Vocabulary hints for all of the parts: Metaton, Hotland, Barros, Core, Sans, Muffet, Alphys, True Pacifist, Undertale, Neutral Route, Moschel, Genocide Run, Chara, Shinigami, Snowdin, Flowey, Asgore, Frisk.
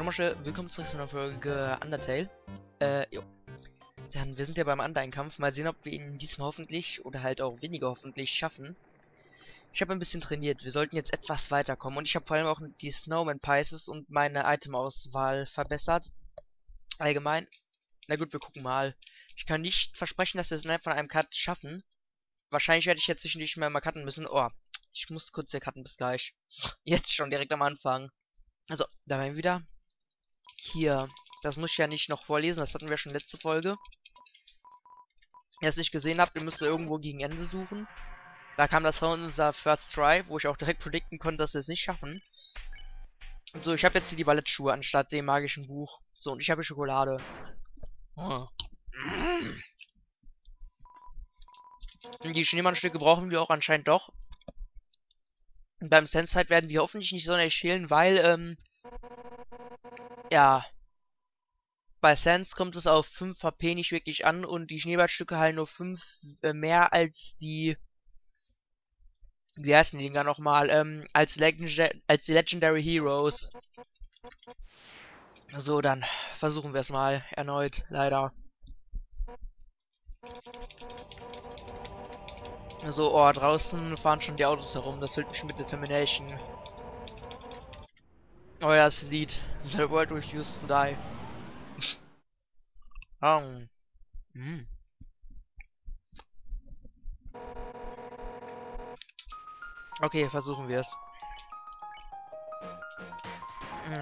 Moschel, willkommen zurück zu einer Folge Undertale. Jo. Dann, wir sind ja beim Undertale-Kampf. Mal sehen, ob wir ihn diesmal hoffentlich oder halt auch weniger hoffentlich schaffen. Ich habe ein bisschen trainiert. Wir sollten jetzt etwas weiterkommen. Und ich habe vor allem auch die Snowman Pieces und meine Itemauswahl verbessert. Allgemein. Na gut, wir gucken mal. Ich kann nicht versprechen, dass wir es innerhalb von einem Cut schaffen. Wahrscheinlich werde ich jetzt zwischendurch mal cutten müssen. Oh, ich muss kurz hier cutten. Bis gleich. Jetzt schon direkt am Anfang. Also, da waren wir wieder. Hier. Das muss ich ja nicht noch vorlesen. Das hatten wir schon letzte Folge. Wenn ihr es nicht gesehen habt, ihr müsst irgendwo gegen Ende suchen. Da kam das von unser First Try, wo ich auch direkt predikten konnte, dass wir es nicht schaffen. Und so, ich habe jetzt hier die Ballettschuhe anstatt dem magischen Buch. So, und ich habe Schokolade. Oh. Die Schneemannstücke brauchen wir auch anscheinend doch. Und beim Sans-Zeit werden die hoffentlich nicht sonderlich fehlen, weil, ja. Bei Sans kommt es auf 5 HP nicht wirklich an und die Schneeballstücke heilen nur 5 mehr als die. Wie heißen die Dinger nochmal? Als die Legendary Heroes. So, dann versuchen wir es mal erneut, leider. So, oh, draußen fahren schon die Autos herum. Das füllt mich mit Determination. Oh ja, das Lied. The world refused to die. Okay, versuchen wir es.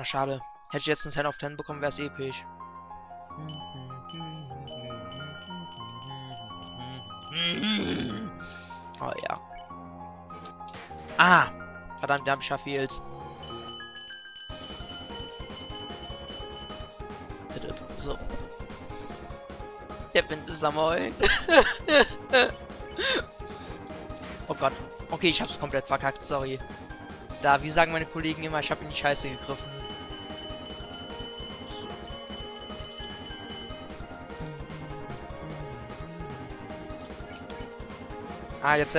Schade. Hätte ich jetzt ein 10 auf 10 bekommen, wäre es episch. Oh ja. Ah! Verdammt, da hab ich verfehlt. So. Der Wind ist am Heulen. Oh Gott. Okay, ich hab's komplett verkackt, sorry. Da, wie sagen meine Kollegen immer, ich hab in die Scheiße gegriffen. Ah, jetzt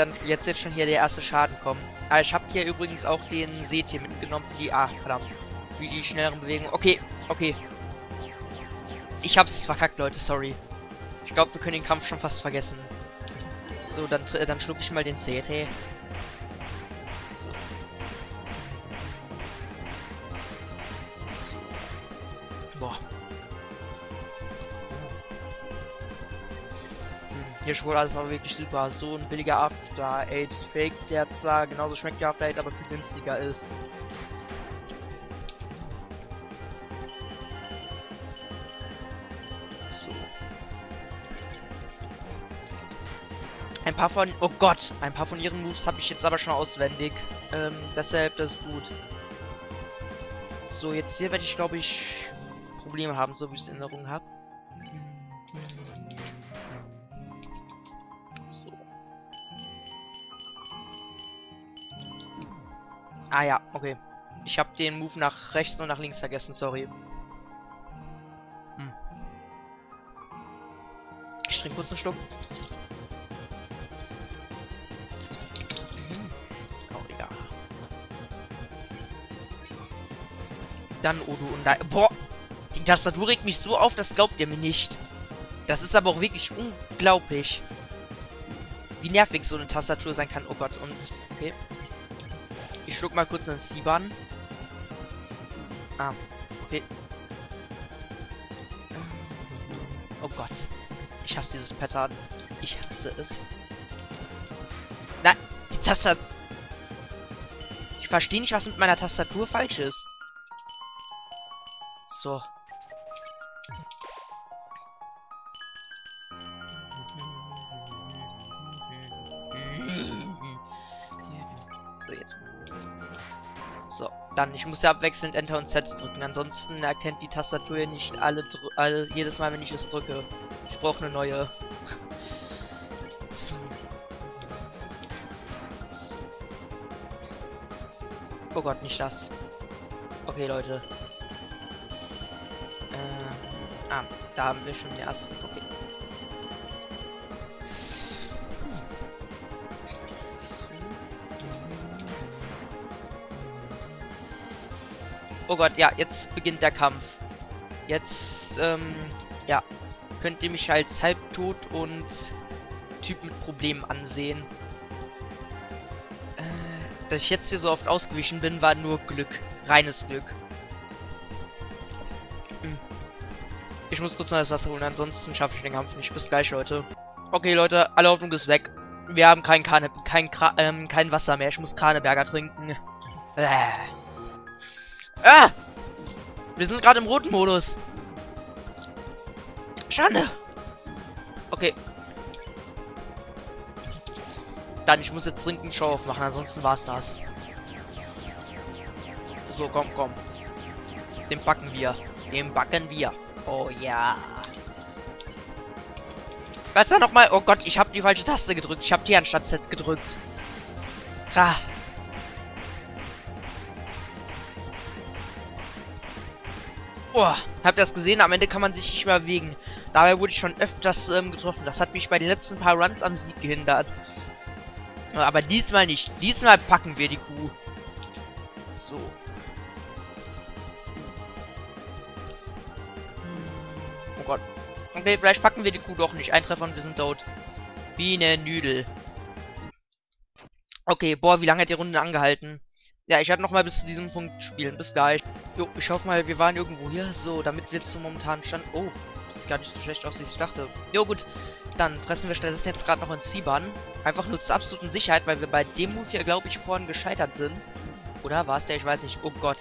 schon hier der erste Schaden kommen. Ah, ich hab hier übrigens auch den Seetier mitgenommen für die... Ah, verdammt. Für die schnelleren Bewegungen. Okay, okay. Ich hab's verkackt, Leute, sorry. Ich glaube, wir können den Kampf schon fast vergessen. So, dann schluck ich mal den Seetier. Boah. Hier schwor alles aber wirklich super. So ein billiger After Eight Fake, der zwar genauso schmeckt wie After Eight, aber viel günstiger ist. So. Ein paar von... Oh Gott! Ein paar von ihren Moves habe ich jetzt aber schon auswendig. Deshalb, das ist gut. So, jetzt hier werde ich, glaube ich, Probleme haben, so wie ich es in Erinnerung habe. Ah ja, okay. Ich habe den Move nach rechts und nach links vergessen, sorry. Ich trinke kurz einen Schluck. Oh ja. Dann Odu und da... Boah! Die Tastatur regt mich so auf, das glaubt ihr mir nicht. Das ist aber auch wirklich unglaublich. Wie nervig so eine Tastatur sein kann. Oh Gott, und... Okay. Ich schluck mal kurz einen Siban. Ah, okay. Oh Gott. Ich hasse dieses Pattern. Ich hasse es. Nein, die Tastatur. Ich verstehe nicht, was mit meiner Tastatur falsch ist. So. Dann, ich muss ja abwechselnd Enter und Z drücken, ansonsten erkennt die Tastatur nicht alle jedes Mal, wenn ich es drücke. Ich brauche eine neue. So. So. Oh Gott, nicht das. Okay, Leute. Da haben wir schon den ersten. Okay. Oh Gott, ja, jetzt beginnt der Kampf. Jetzt, ja, könnt ihr mich als halbtot und Typ mit Problemen ansehen. Dass ich jetzt hier so oft ausgewichen bin, war nur Glück. Reines Glück. Ich muss kurz noch das Wasser holen, ansonsten schaffe ich den Kampf nicht. Bis gleich, Leute. Okay, Leute, alle Hoffnung ist weg. Wir haben kein Wasser mehr. Ich muss Kraneberger trinken. Ah! Wir sind gerade im roten Modus. Schande. Okay. Dann, ich muss jetzt trinken, Show aufmachen, ansonsten war's das. So, komm, komm. Den backen wir. Den backen wir. Oh ja. Was da nochmal? Oh Gott, ich habe die falsche Taste gedrückt. Ich habe die anstatt Z gedrückt. Ra. Oh, habt ihr das gesehen? Am Ende kann man sich nicht mehr bewegen. Dabei wurde ich schon öfters getroffen. Das hat mich bei den letzten paar Runs am Sieg gehindert. Aber diesmal nicht. Diesmal packen wir die Kuh. So. Oh Gott. Okay, vielleicht packen wir die Kuh doch nicht. Ein Treffer und wir sind tot. Wie eine Nüdel. Okay, boah, wie lange hat die Runde angehalten? Ja, ich werde nochmal bis zu diesem Punkt spielen. Bis gleich. Jo, ich hoffe mal, wir waren irgendwo hier. So, damit wir jetzt zum momentanen Stand... Oh, das sieht gar nicht so schlecht aus, wie ich dachte. Jo, gut. Dann fressen wir stattdessen jetzt gerade noch in Ziban. Einfach nur zur absoluten Sicherheit, weil wir bei dem Move hier, glaube ich, vorhin gescheitert sind. Oder war es der? Ich weiß nicht. Oh Gott.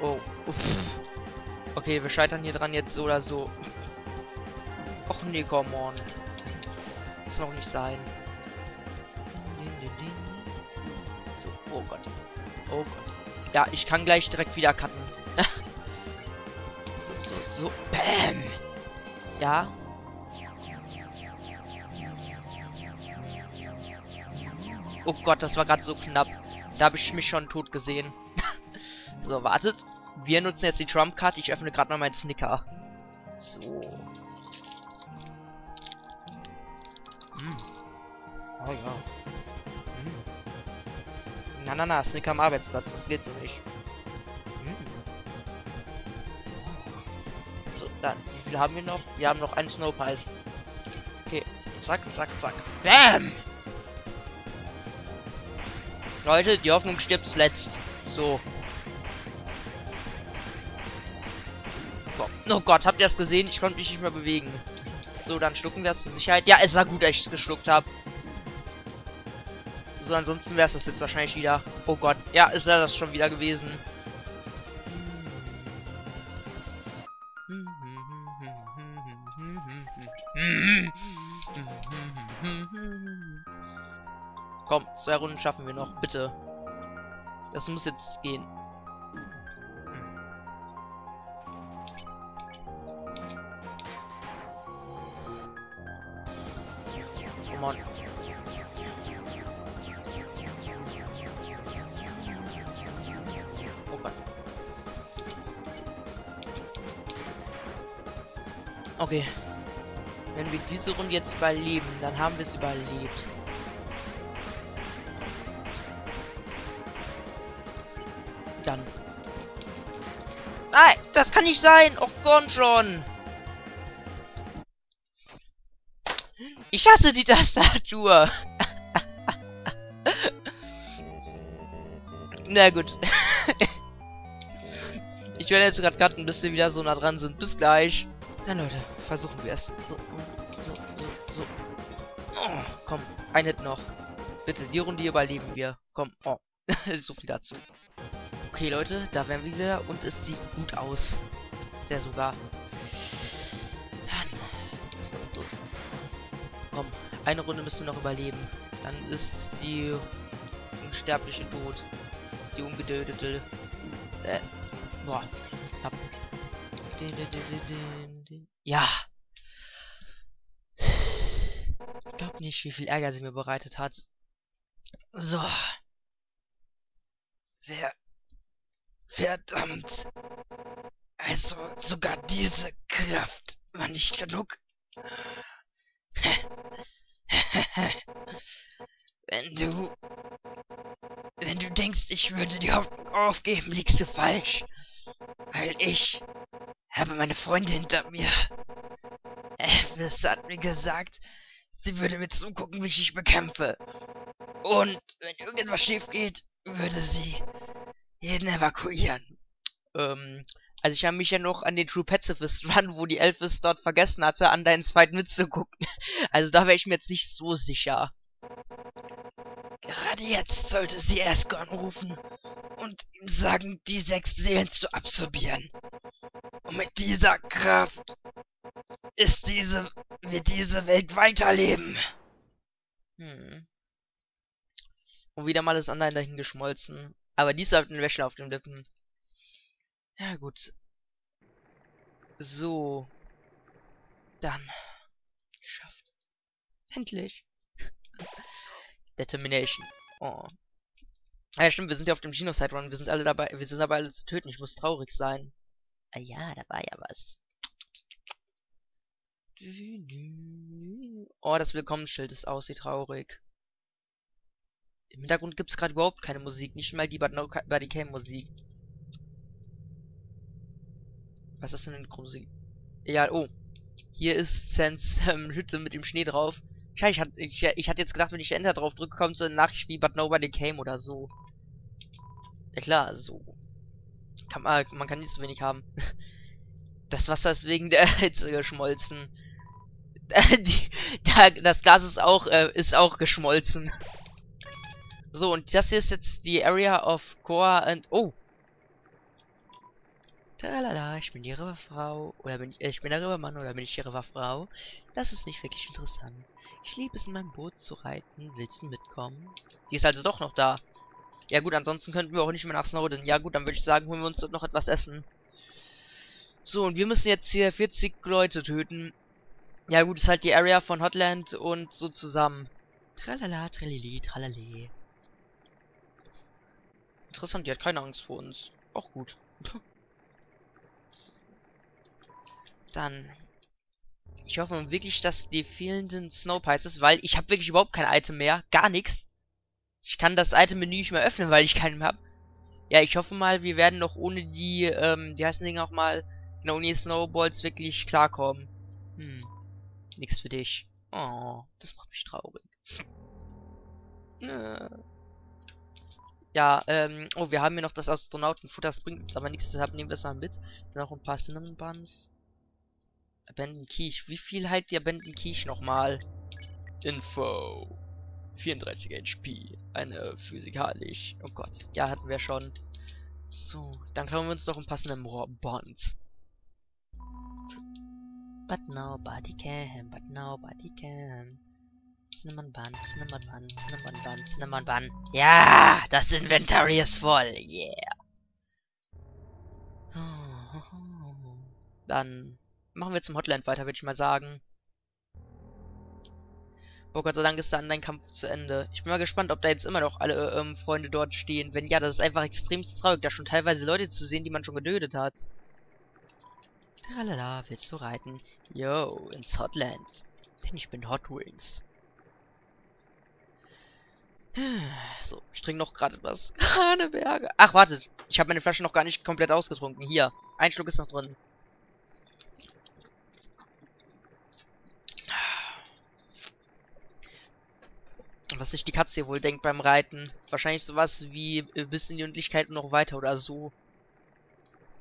Oh. Uff. Okay, wir scheitern hier dran jetzt so oder so. Och nee, come on. Das kann doch nicht sein. So, oh Gott. Oh Gott. Ja, ich kann gleich direkt wieder cutten. So, so, so. Bam! Ja. Oh Gott, das war gerade so knapp. Da habe ich mich schon tot gesehen. So, wartet. Wir nutzen jetzt die Trump-Karte. Ich öffne gerade mal meinen Snicker. So. Oh ja. Na, na, na. Snicker am Arbeitsplatz. Das geht so nicht. So, dann. Wie viel haben wir noch? Wir haben noch einen Snowpies. Okay. Zack, zack, zack. Bam! Leute, die Hoffnung stirbt zuletzt. So. Oh Gott, habt ihr das gesehen? Ich konnte mich nicht mehr bewegen. So, dann schlucken wir es zur Sicherheit. Ja, es war gut, dass ich es geschluckt habe. So, ansonsten wäre es das jetzt wahrscheinlich wieder. Oh Gott, ja, ist ja das schon wieder gewesen. Komm, 2 Runden schaffen wir noch, bitte. Das muss jetzt gehen. Oh Gott. Okay. Wenn wir diese Runde jetzt überleben, dann haben wir es überlebt. Dann. Nein, das kann nicht sein. Och, komm schon. Ich hasse die Tastatur. Na gut. Ich werde jetzt gerade cutten, bis wir wieder so nah dran sind. Bis gleich. Na Leute, versuchen wir es. So, so, so, so. Oh, komm, ein Hit noch. Bitte, die Runde überleben wir. Komm, oh. So viel dazu. Okay, Leute, da wären wir wieder und es sieht gut aus. Sehr sogar. Dann. Komm, eine Runde müssen wir noch überleben. Dann ist die Unsterbliche tot. Die Ungedödete. Boah. Ab. Ja. Ich glaube nicht, wie viel Ärger sie mir bereitet hat. So. Wer... Verdammt. Also sogar diese Kraft war nicht genug. Wenn du denkst, ich würde die Hoffnung aufgeben, liegst du falsch. Weil ich habe meine Freunde hinter mir. Alphys hat mir gesagt, sie würde mir zugucken, wie ich dich bekämpfe. Und wenn irgendwas schief geht, würde sie jeden evakuieren. Also ich habe mich ja noch an den True Pacifist Run, wo die Alphys dort vergessen hatte, an deinen zweiten mitzugucken. Also da wäre ich mir jetzt nicht so sicher. Gerade jetzt sollte sie Asgore rufen und ihm sagen, die 6 Seelen zu absorbieren. Und mit dieser Kraft wird diese Welt weiterleben. Und wieder mal ist Online dahin geschmolzen. Aber dies hat einen Wäschler auf den Lippen. Ja, gut. So. Dann. Geschafft. Endlich. Determination. Oh. Ja, stimmt, wir sind ja auf dem Genocide Run. Wir sind alle dabei. Wir sind dabei, alle zu töten. Ich muss traurig sein. Ah ja, da war ja was. Oh, das Willkommensschild ist aus. Wie traurig. Im Hintergrund gibt es gerade überhaupt keine Musik. Nicht mal die Body Cam Musik. Was ist das für eine Musik? Egal, oh. Hier ist Sans Hütte mit dem Schnee drauf. Scheiße, ich hatte jetzt gedacht, wenn ich Enter drauf drücke, kommt so eine Nachricht wie But Nobody Came oder so. Ja klar, so. Man kann nicht so wenig haben. Das Wasser ist wegen der Hitze geschmolzen. Das Glas ist auch geschmolzen. So, und das hier ist jetzt die Area of Core and... Oh! Tralala, ich bin die Riverfrau. Oder ich bin der Rivermann, oder bin ich die Riverfrau? Das ist nicht wirklich interessant. Ich liebe es, in meinem Boot zu reiten. Willst du mitkommen? Die ist also doch noch da. Ja gut, ansonsten könnten wir auch nicht mehr nach Snowdin. Ja gut, dann würde ich sagen, holen wir uns dort noch etwas essen. So, und wir müssen jetzt hier 40 Leute töten. Ja gut, ist halt die Area von Hotland und so zusammen. Tralala, tralili, tralali. Interessant, die hat keine Angst vor uns. Auch gut. So. Dann. Ich hoffe wirklich, dass die fehlenden Snowpices, weil ich habe wirklich überhaupt kein Item mehr. Gar nichts. Ich kann das Item-Menü nicht mehr öffnen, weil ich keinen mehr habe. Ja, ich hoffe mal, wir werden noch ohne die, die heißen Dinge auch mal, genau, ohne die Snowballs wirklich klarkommen. Nix für dich. Oh, das macht mich traurig. Ja, oh, wir haben hier noch das Astronautenfutter, das bringt uns aber nichts, deshalb nehmen wir es mal mit. Dann noch ein paar Cinnamon Buns. Abandoned Quiche. Wie viel halt die Abandoned Quiche nochmal? Info. 34 HP. Eine physikalisch. Oh Gott. Ja, hatten wir schon. So, dann klauen wir uns noch ein paar Cinnamon Buns. But nobody can, but nobody can. Cinnamon Bun, Cinnamon Bun, Cinnamon Bun, Cinnamon Bun. Ja, das Inventory ist voll. Yeah. Dann machen wir zum Hotland weiter, würde ich mal sagen. Boah, Gott sei Dank ist da dein Kampf zu Ende. Ich bin mal gespannt, ob da jetzt immer noch alle Freunde dort stehen. Wenn ja, das ist einfach extremst traurig, da schon teilweise Leute zu sehen, die man schon getötet hat. Tralala, willst du reiten? Yo, ins Hotland. Denn ich bin Hot Wings. So, ich trinke noch gerade was. Berge. Ach, wartet. Ich habe meine Flasche noch gar nicht komplett ausgetrunken. Hier, ein Schluck ist noch drin. Was sich die Katze hier wohl denkt beim Reiten. Wahrscheinlich sowas wie bis in die Unendlichkeit und noch weiter oder so.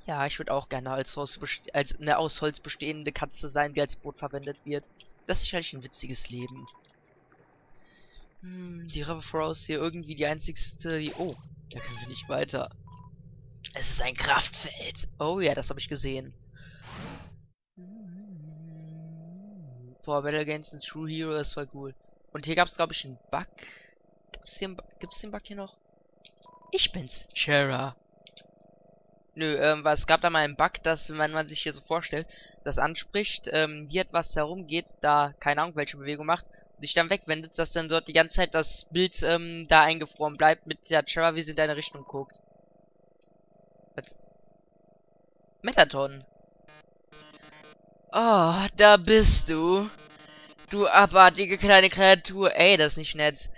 Ja, ich würde auch gerne aus Holz bestehende Katze sein, die als Boot verwendet wird. Das ist sicherlich ein witziges Leben. Die Riverfrau ist hier irgendwie die einzigste... Oh, da können wir nicht weiter. Es ist ein Kraftfeld. Oh ja, das habe ich gesehen. Boah, Battle Against a True Hero, das war cool. Und hier gab es, glaube ich, einen Bug. Gibt's den Bug hier noch? Ich bin's, Chara. Nö, es gab da mal einen Bug, dass, wenn man sich hier so vorstellt, das anspricht, hier etwas herumgeht, da keine Ahnung welche Bewegung macht, und sich dann wegwendet, dass dann dort die ganze Zeit das Bild da eingefroren bleibt mit der Chara, wie sie in deine Richtung guckt. Was? Metaton. Oh, da bist du. Du abartige kleine Kreatur. Ey, das ist nicht nett.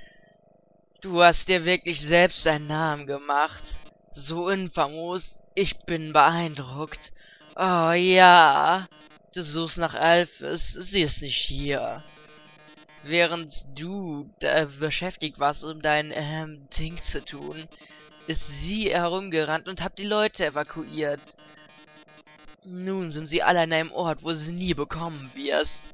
Du hast dir wirklich selbst einen Namen gemacht. So infamos. Ich bin beeindruckt. Oh ja. Du suchst nach Alphys. Sie ist nicht hier. Während du beschäftigt warst, um dein Ding zu tun, ist sie herumgerannt und hat die Leute evakuiert. Nun sind sie alle an einem Ort, wo du sie nie bekommen wirst.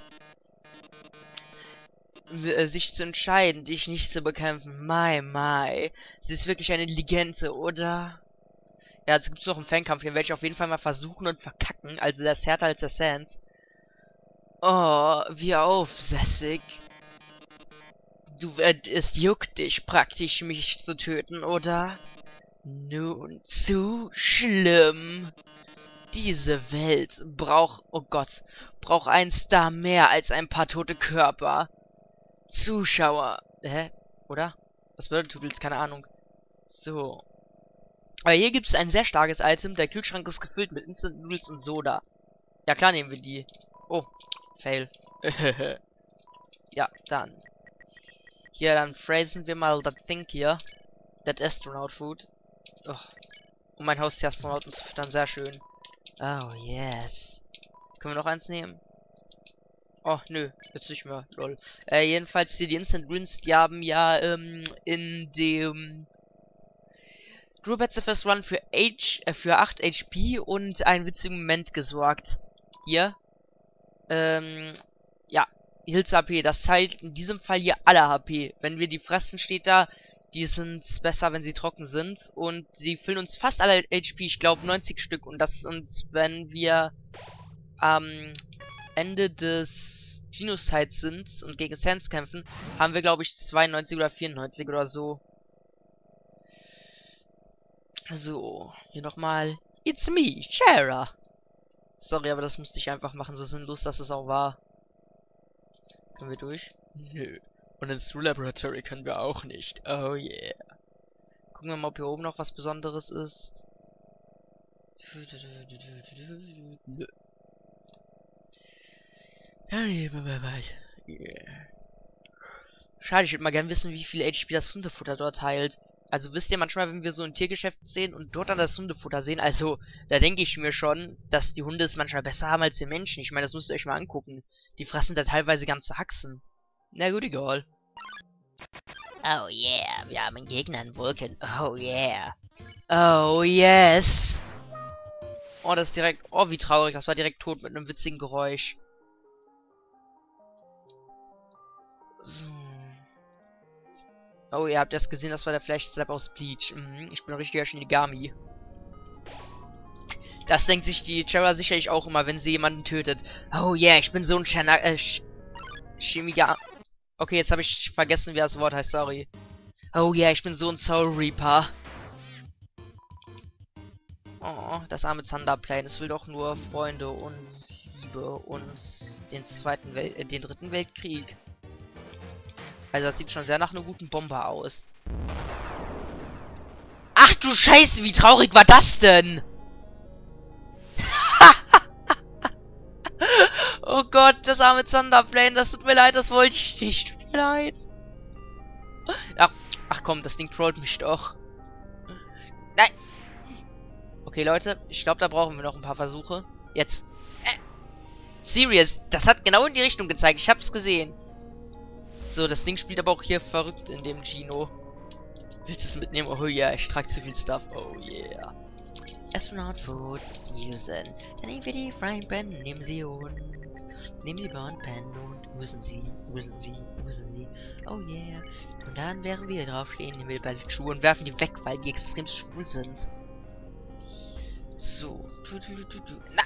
Sich zu entscheiden, dich nicht zu bekämpfen. Mai. Sie ist wirklich eine Legende, oder? Ja, jetzt gibt es noch einen Fernkampf. Den werde ich auf jeden Fall mal versuchen und verkacken. Also das ist härter als der Sans. Oh, wie aufsässig. Es juckt dich praktisch, mich zu töten, oder? Nun, zu schlimm. Diese Welt braucht, oh Gott, braucht einen Star mehr als ein paar tote Körper. Zuschauer. Hä? Oder? Was bedeutet Tugels? Keine Ahnung. So. Aber hier gibt es ein sehr starkes Item. Der Kühlschrank ist gefüllt mit Instant Noodles und Soda. Ja klar, nehmen wir die. Oh. Fail. Ja, dann. Hier, dann phrasen wir mal das Ding hier. Das Astronaut Food. Och. Und mein Haustier Astronauten zu füttern. Sehr schön. Oh, yes. Können wir noch eins nehmen? Oh, nö, jetzt nicht mehr, lol. Jedenfalls, die Instant Greens, die haben ja, in dem True Pacifist Run für 8 HP und einen witzigen Moment gesorgt. Hier. Ja, Hills HP, das heilt in diesem Fall hier alle HP. Wenn wir die fressen, steht da, die sind besser, wenn sie trocken sind. Und sie füllen uns fast alle HP, ich glaube 90 Stück. Und das sind, wenn wir, Ende des Genocide sind und gegen Sans kämpfen, haben wir glaube ich 92 oder 94 oder so. So, hier nochmal. It's me, Chara. Sorry, aber das musste ich einfach machen, so sinnlos, dass es auch war. Können wir durch? Nö. Und ins True Laboratory können wir auch nicht. Oh yeah. Gucken wir mal, ob hier oben noch was Besonderes ist. Nö. Schade, ich würde mal gerne wissen, wie viel HP das Hundefutter dort heilt. Also wisst ihr, manchmal, wenn wir so ein Tiergeschäft sehen und dort dann das Hundefutter sehen, also, da denke ich mir schon, dass die Hunde es manchmal besser haben als die Menschen. Ich meine, das müsst ihr euch mal angucken. Die fressen da teilweise ganze Haxen. Na gut, egal. Oh yeah, wir haben einen Gegner in Wolken. Oh yeah. Oh yes. Oh, das ist direkt... Oh, wie traurig. Das war direkt tot mit einem witzigen Geräusch. So. Oh, ihr habt das gesehen, das war der Flash-Slap aus Bleach. Ich bin ein richtiger Shinigami. Das denkt sich die Chara sicherlich auch immer, wenn sie jemanden tötet. Oh yeah, ich bin so ein Shinigami. Okay, jetzt habe ich vergessen, wie das Wort heißt, sorry. Oh yeah, ich bin so ein Soul Reaper. Oh, das arme Thunderplane. Es will doch nur Freunde und Liebe und den dritten Weltkrieg. Also das sieht schon sehr nach einem guten Bomber aus. Ach du Scheiße, wie traurig war das denn? Oh Gott, das arme Thunderplane, das tut mir leid, das wollte ich nicht. Tut mir leid. Ach komm, das Ding trollt mich doch. Nein. Okay Leute, ich glaube, da brauchen wir noch ein paar Versuche. Jetzt. Serious, das hat genau in die Richtung gezeigt, ich hab's gesehen. So, das Ding spielt aber auch hier verrückt in dem Gino. Willst du es mitnehmen? Oh yeah, ich trage zu viel Stuff. Oh yeah. Astronaut Food usen. Dann nehmen wir die Frying Pan, nehmen sie und... Nehmen die Burn Pan und usen sie. Oh yeah. Und dann, während wir draufstehen, nehmen wir die Schuhe und werfen die weg, weil die extrem schwul sind. So. Na!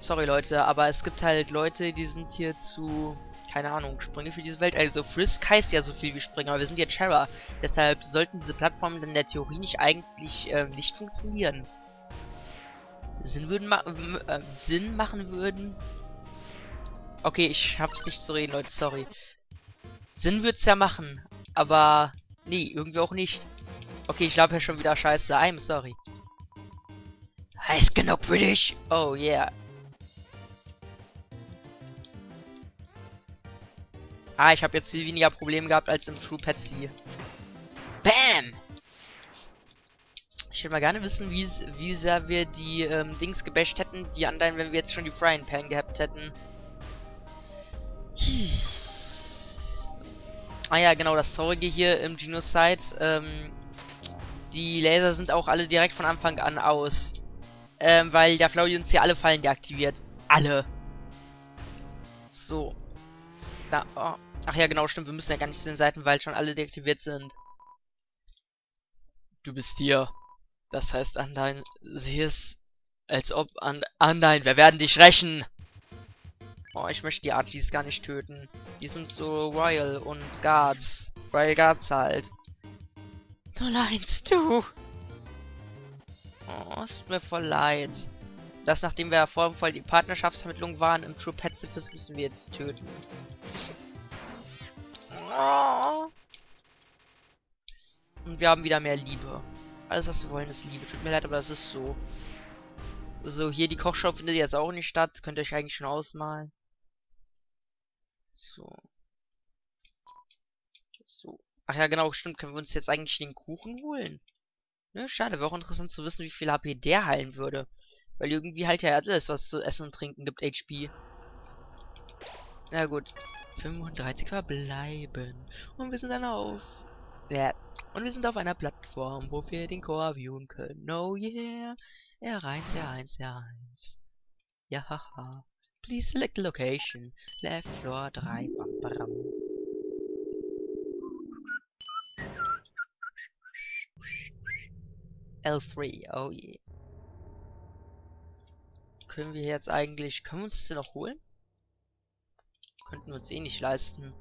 Sorry Leute, aber es gibt halt Leute, die sind hier zu... Keine Ahnung, Sprünge für diese Welt. Also Frisk heißt ja so viel wie Springen, aber wir sind ja Chara. Deshalb sollten diese Plattformen in der Theorie nicht eigentlich nicht funktionieren. Sinn machen würden. Okay, ich schaff's nicht zu reden, Leute, sorry. Sinn wird's ja machen, aber nee, irgendwie auch nicht. Okay, ich glaube ja schon wieder Scheiße. I'm sorry. Heiß genug für dich. Oh yeah. Ah, ich habe jetzt viel weniger Probleme gehabt als im True Patsy. Bam! will mal gerne wissen, wie sehr wir die Dings gebasht hätten, die anderen, wenn wir jetzt schon die Frying Pan gehabt hätten. Ah ja, genau, das Traurige hier im Genocide, die Laser sind auch alle direkt von Anfang an aus. Weil der Flowey uns hier alle Fallen deaktiviert. Alle. So. Da, oh. Ach ja, genau, stimmt, wir müssen ja gar nicht zu den Seiten, weil schon alle deaktiviert sind. Du bist hier. Das heißt, an dein... Sieh es, als ob an dein... Wir werden dich rächen! Oh, ich möchte die Archies gar nicht töten. Die sind so Royal und Guards. Royal Guards halt. 01, du! Oh, es tut mir voll leid. Das, nachdem wir ja vor dem Fall die Partnerschaftsvermittlung waren, im True Pacifist müssen wir jetzt töten. Oh. Und wir haben wieder mehr Liebe. Alles, was wir wollen, ist Liebe. Tut mir leid, aber das ist so. So, hier die Kochshow findet jetzt auch nicht statt. Könnt ihr euch eigentlich schon ausmalen. So. So. Ach ja, genau, stimmt. Können wir uns jetzt eigentlich den Kuchen holen? Ne, schade. Wäre auch interessant zu wissen, wie viel HP der heilen würde. Weil irgendwie halt ja alles, was zu essen und trinken gibt, HP. Na gut. 35 verbleiben. Und wir sind dann auf... Ja. Und wir sind auf einer Plattform, wo wir den Core viewen können. Oh yeah. R1, R1, R1. Jahaha. Please select location. Left floor 3. Bam, bam. L3. Oh yeah. Können wir jetzt eigentlich... Können wir uns das denn noch holen? Könnten wir uns eh nicht leisten.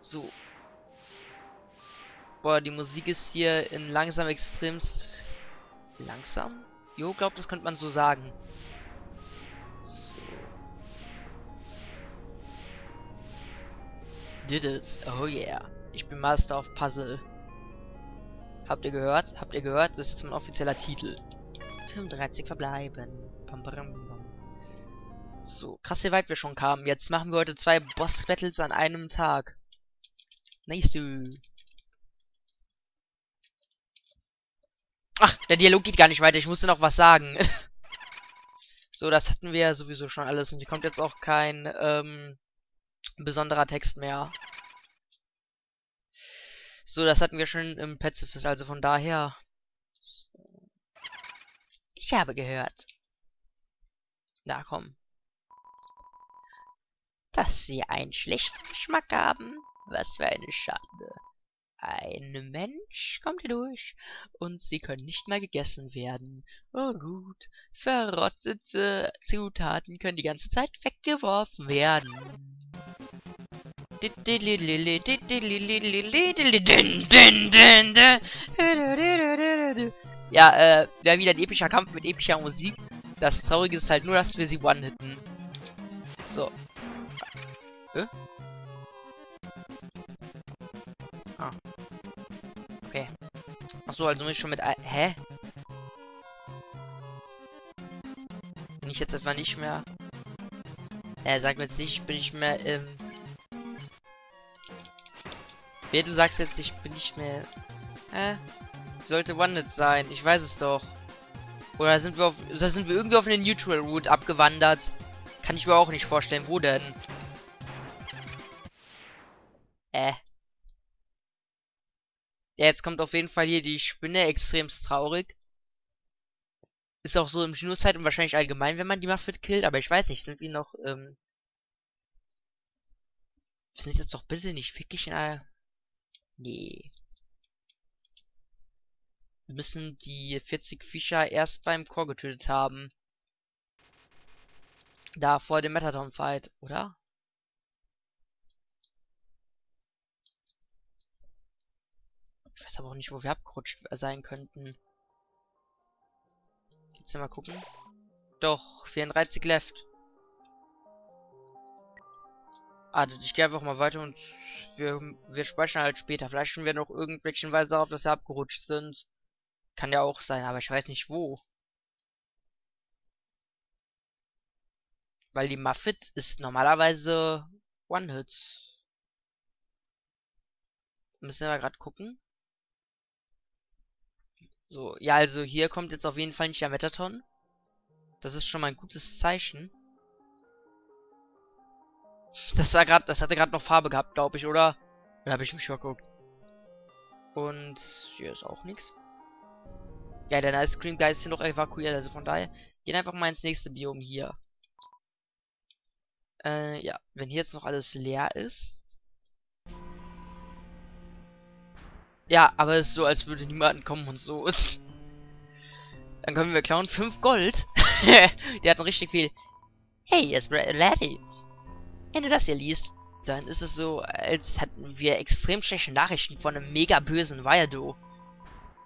So. Boah, die Musik ist hier in langsam extremst... Langsam? Jo, glaub, das könnte man so sagen. So. Did it. Oh yeah. Ich bin Master of Puzzle. Habt ihr gehört? Habt ihr gehört? Das ist jetzt mein offizieller Titel. 35 verbleiben. Pam, pam, pam. So, krass, wie weit wir schon kamen. Jetzt machen wir heute 2 Boss-Battles an einem Tag. Nice, du. Ach, der Dialog geht gar nicht weiter. Ich musste noch was sagen. So, das hatten wir ja sowieso schon alles. Und hier kommt jetzt auch kein besonderer Text mehr. So, das hatten wir schon im Pacifist. Also von daher... Ich habe gehört. Na komm. Dass sie einen schlechten Geschmack haben. Was für eine Schande. Ein Mensch kommt hier durch und sie können nicht mehr gegessen werden. Oh gut. Verrottete Zutaten können die ganze Zeit weggeworfen werden. Ja, wäre wieder ein epischer Kampf mit epischer Musik. Das Traurige ist halt nur, dass wir sie one-hitten. So. Ah. Okay. Achso, also muss ich schon mit... Hä? Bin ich jetzt etwa nicht mehr... Sag mir jetzt nicht, bin ich mehr im... Wer, du sagst jetzt, ich bin nicht mehr... Sollte One-Hit sein, ich weiß es doch. Oder sind wir auf... Oder sind wir irgendwie auf eine Neutral Route abgewandert? Kann ich mir auch nicht vorstellen, wo denn? Ja, jetzt kommt auf jeden Fall hier die Spinne, extremst traurig. Ist auch so im Genocide und wahrscheinlich allgemein, wenn man die Muffet killt, aber ich weiß nicht, sind wir noch, wir sind jetzt doch bitte nicht wirklich in einer... Nee. Wir müssen die 40 Viecher erst beim Core getötet haben. Da vor dem Metaton-Fight, oder? Ich weiß aber auch nicht, wo wir abgerutscht sein könnten. Jetzt mal gucken. Doch, 34 left. Also ich gehe einfach mal weiter und wir speichern halt später. Vielleicht können wir noch irgendwelchen Hinweise darauf, dass wir abgerutscht sind. Kann ja auch sein, aber ich weiß nicht wo. Weil die Muffet ist normalerweise One-Hit. Müssen wir mal gerade gucken. So, ja, also hier kommt jetzt auf jeden Fall nicht der Metaton. Das ist schon mal ein gutes Zeichen. Das war gerade, das hatte gerade noch Farbe gehabt, glaube ich, oder? Da habe ich mich verguckt. Und hier ist auch nichts. Ja, der Ice Cream Guy ist hier noch evakuiert, also von daher gehen einfach mal ins nächste Biom hier. Ja, wenn hier jetzt noch alles leer ist. Ja, aber es ist so, als würde niemand kommen und so. Dann können wir klauen. 5 Gold. Der hat noch richtig viel. Hey, es ist ready. Wenn du das hier liest, dann ist es so, als hätten wir extrem schlechte Nachrichten von einem mega bösen Weirdo.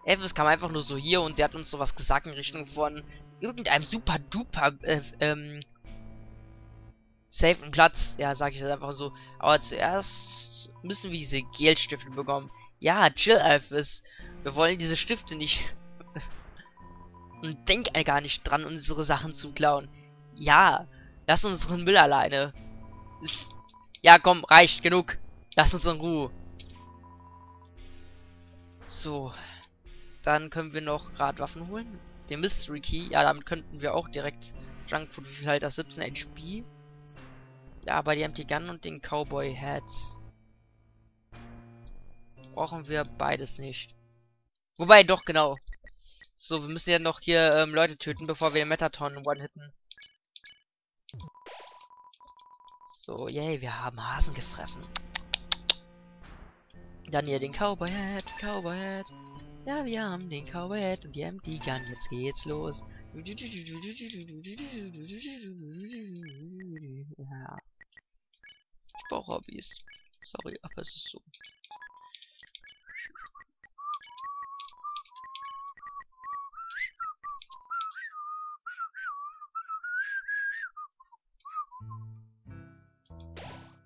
Elvis kam einfach nur so hier und der hat uns sowas gesagt in Richtung von irgendeinem super duper safen Platz. Ja, sag ich das einfach so. Aber zuerst müssen wir diese Gelstifte bekommen. Ja, chill, Alphys. Wir wollen diese Stifte nicht. Und denk gar nicht dran, unsere Sachen zu klauen. Ja, lass unseren Müll alleine. Ja, komm, reicht, genug. Lass uns in Ruhe. So. Dann können wir noch Radwaffen holen. Den Mystery Key. Ja, damit könnten wir auch direkt Junkfood. Wie viel halt das? 17 HP. Ja, aber die Empty Gun und den Cowboy Hat. Brauchen wir beides nicht. Wobei, doch, genau. So, wir müssen ja noch hier Leute töten, bevor wir den Metaton one-hitten. So, yay, wir haben Hasen gefressen. Dann hier den Cowboy Hat, Cowboy Hat. Ja, wir haben den Cowboy Hat und die Empty Gun. Jetzt geht's los. Ja. Ich brauche Hobbys. Sorry, aber es ist so.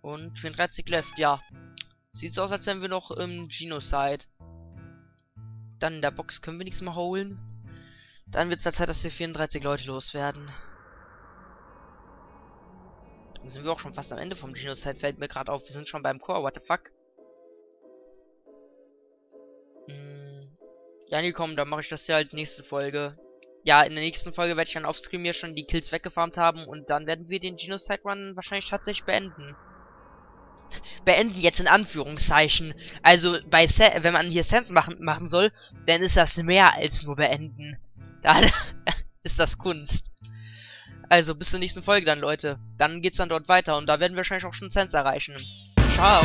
Und 34 left, ja. Sieht so aus, als wären wir noch im Genocide. Dann in der Box können wir nichts mehr holen. Dann wird es der Zeit, dass wir 34 Leute loswerden. Dann sind wir auch schon fast am Ende vom Genocide, fällt mir gerade auf. Wir sind schon beim Core, what the fuck? Ja, nee, komm, dann mache ich das hier halt nächste Folge. Ja, in der nächsten Folge werde ich dann offscreen hier schon die Kills weggefarmt haben. Und dann werden wir den Genocide Run wahrscheinlich tatsächlich beenden. Beenden jetzt in Anführungszeichen. Also, bei wenn man hier Sans machen soll, dann ist das mehr als nur beenden. Dann ist das Kunst. Also, bis zur nächsten Folge dann, Leute. Dann geht's dann dort weiter. Und da werden wir wahrscheinlich auch schon Sans erreichen. Ciao.